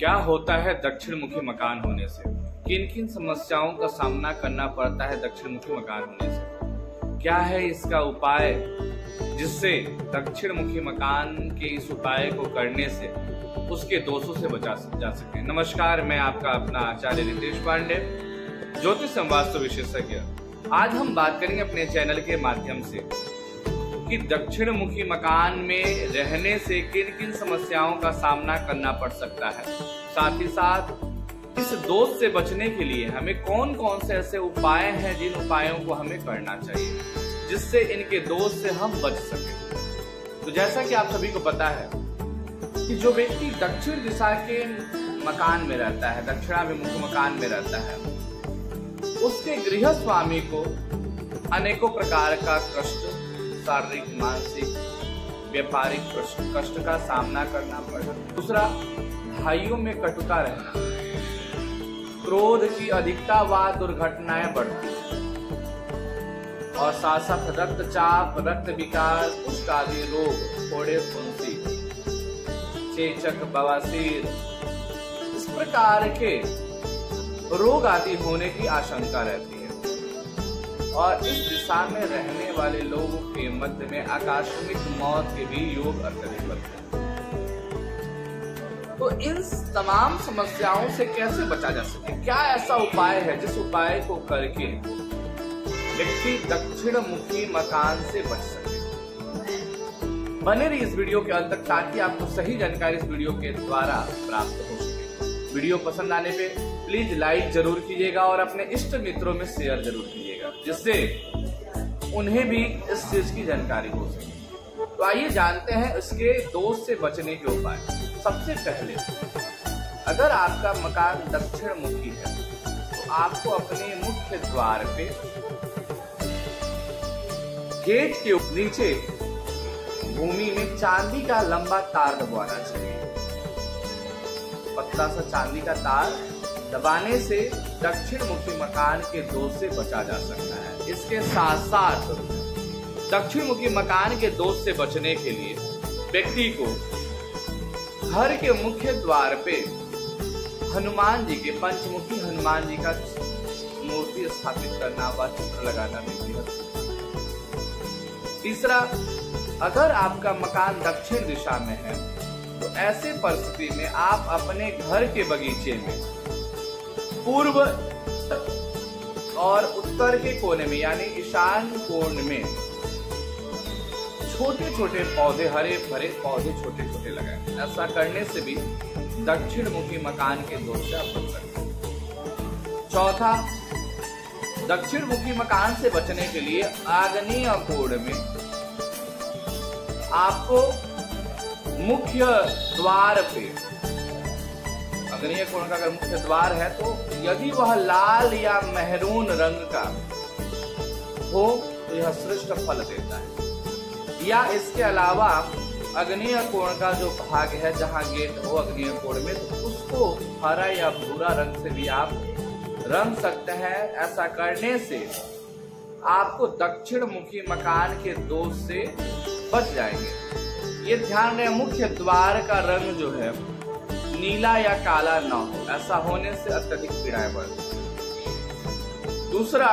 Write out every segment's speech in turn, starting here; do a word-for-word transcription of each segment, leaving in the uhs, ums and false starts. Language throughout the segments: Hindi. क्या होता है दक्षिण मुखी मकान होने से? किन किन समस्याओं का सामना करना पड़ता है दक्षिण मुखी मकान होने से? क्या है इसका उपाय जिससे दक्षिण मुखी मकान के इस उपाय को करने से उसके दोषों से बचा जा सके? नमस्कार, मैं आपका अपना आचार्य रितेश दे पांडे, ज्योतिष संवास्तु विशेषज्ञ। आज हम बात करेंगे अपने चैनल के माध्यम से कि दक्षिण मुखी मकान में रहने से किन किन समस्याओं का सामना करना पड़ सकता है, साथ ही साथ इस दोष से बचने के लिए हमें कौन कौन से ऐसे उपाय हैं जिन उपायों को हमें करना चाहिए जिससे इनके दोष से हम बच सके। तो जैसा कि आप सभी को पता है कि जो व्यक्ति दक्षिण दिशा के मकान में रहता है, दक्षिणाभिमुख मकान में रहता है, उसके गृह स्वामी को अनेकों प्रकार का कष्ट, शारीरिक, मानसिक, व्यापारिक कष्ट का सामना करना पड़ा। दूसरा, भाइयों में कटुता रहना, क्रोध की अधिकता व दुर्घटनाएं बढ़ती और साथ साथ रक्तचाप, रक्त विकार, कुष्ठादि रोग, फोड़े फुंसी, चेचक, बवासीर, इस प्रकार के रोग आदि होने की आशंका रहती है। और इस दिशा में रहने वाले लोगों के मध्य में आकस्मिक मौत के भी योग अर्पित करते हैं। तो इन तमाम समस्याओं से कैसे बचा जा सके? क्या ऐसा उपाय है जिस उपाय को करके व्यक्ति दक्षिण मुखी मकान से बच सके? बने रहिए इस वीडियो के अंत तक ताकि आपको सही जानकारी इस वीडियो के द्वारा प्राप्त हो सके। वीडियो पसंद आने पे प्लीज लाइक जरूर कीजिएगा और अपने इष्ट मित्रों में शेयर जरूर कीजिएगा जिससे उन्हें भी इस चीज की जानकारी हो सके। तो आइए जानते हैं इसके दोष से बचने के उपाय। सबसे पहले, अगर आपका मकान दक्षिण मुखी है तो आपको अपने मुख्य द्वार पे गेट के नीचे भूमि में चांदी का लंबा तार दबाना चाहिए। पतला सा चांदी का तार दबाने से दक्षिण मुखी मकान के दोष से बचा जा सकता है। इसके साथ साथ दक्षिण मुखी मकान के दोष से बचने के लिए व्यक्ति को घर के मुख्य द्वार पे हनुमान जी के, पंच मुखी हनुमान जी का मूर्ति स्थापित करना व चित्र लगाना चाहिए। तीसरा, अगर आपका मकान दक्षिण दिशा में है तो ऐसे परिस्थिति में आप अपने घर के बगीचे में पूर्व और उत्तर के कोने में यानी ईशान कोण में छोटे छोटे पौधे, हरे भरे पौधे छोटे छोटे लगाएं। ऐसा करने से भी दक्षिण मुखी मकान के दोष से आप बच सकते हैं। चौथा, दक्षिण मुखी मकान से बचने के लिए आग्नेय कोण में आपको मुख्य द्वार पे, आग्नेय कोण का अगर मुख्य द्वार है तो यदि वह लाल या मेहरून रंग का हो तो यह श्रेष्ठ फल देता है। या इसके अलावा आग्नेय कोण का जो भाग है जहां गेट हो आग्नेय कोण में, तो उसको हरा या भूरा रंग से भी आप रंग सकते हैं। ऐसा करने से आपको दक्षिण मुखी मकान के दोष से बच जाएंगे। ये ध्यान रहे, मुख्य द्वार का रंग जो है नीला या काला ना हो, ऐसा होने से अत्यधिक पीड़ाएं बढ़ती। दूसरा,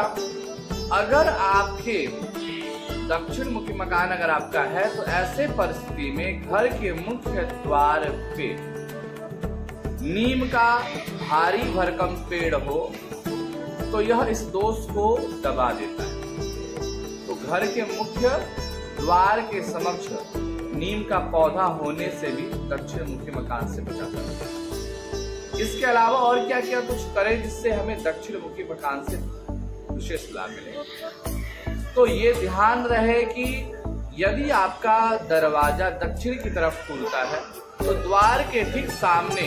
अगर आपके दक्षिण मुखी मकान अगर आपका है तो ऐसे परिस्थिति में घर के मुख्य द्वार पे नीम का भारी भरकम पेड़ हो तो यह इस दोष को दबा देता है। तो घर के मुख्य द्वार के समक्ष नीम का पौधा होने से भी दक्षिण मुखी मकान से बचा सकते हैं। इसके अलावा और क्या क्या कुछ करें जिससे हमें दक्षिण मुखी मकान से विशेष लाभ मिले? तो ये ध्यान रहे कि यदि आपका दरवाजा दक्षिण की तरफ खुलता है तो द्वार के ठीक सामने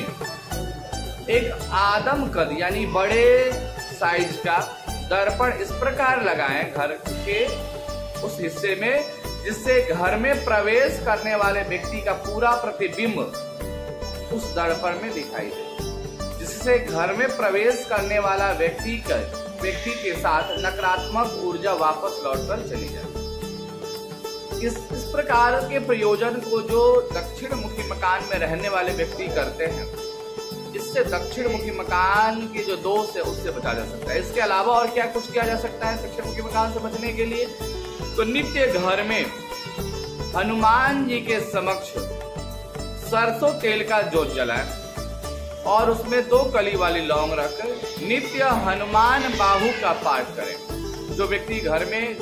एक आदम कद यानी बड़े साइज का दर्पण इस प्रकार लगाएं घर के उस हिस्से में जिससे घर में प्रवेश करने वाले व्यक्ति का पूरा प्रतिबिंब उस दर्पण में दिखाई दे, जिससे घर में प्रवेश करने वाला व्यक्ति का व्यक्ति के साथ नकारात्मक ऊर्जा वापस लौटकर चली जाए। इस इस प्रकार के प्रयोजन को जो दक्षिण मुखी मकान में रहने वाले व्यक्ति करते हैं, इससे दक्षिण मुखी मकान की जो दोष है उससे बचा जा सकता है। इसके अलावा और क्या कुछ किया जा सकता है दक्षिण मुखी मकान से बचने के लिए? तो नित्य घर में हनुमान जी के समक्ष सरसों तेल का जोत जलाएं और उसमें दो कली वाली लौंग रखकर नित्य हनुमान बाहु का पाठ करें। जो व्यक्ति घर में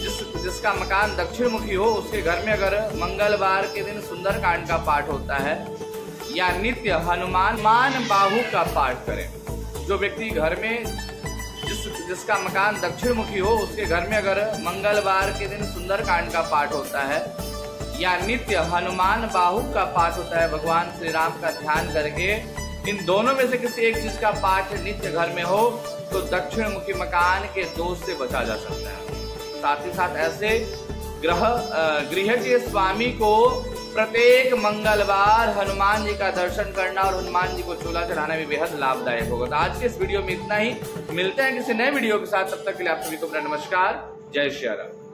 जिस जिसका मकान दक्षिण मुखी हो उसके घर में अगर मंगलवार के दिन सुंदरकांड का पाठ होता है या नित्य हनुमान मान बाहु का पाठ करें। जो व्यक्ति घर में जिस जिसका मकान दक्षिण मुखी हो उसके घर में अगर मंगलवार के दिन सुंदरकांड का पाठ होता है या नित्य हनुमान बाहु का पाठ होता है, भगवान श्री राम का ध्यान करके इन दोनों में से किसी एक चीज का पाठ नित्य घर में हो तो दक्षिण मुखी मकान के दोष से बचा जा सकता है। साथ ही साथ ऐसे ग्रह गृह के स्वामी को प्रत्येक मंगलवार हनुमान जी का दर्शन करना और हनुमान जी को चूल्हा चढ़ाना भी बेहद लाभदायक होगा। तो आज के इस वीडियो में इतना ही, मिलते हैं किसी नए वीडियो के साथ, तब तक के लिए आप सभी को अपना नमस्कार, जय श्री राम।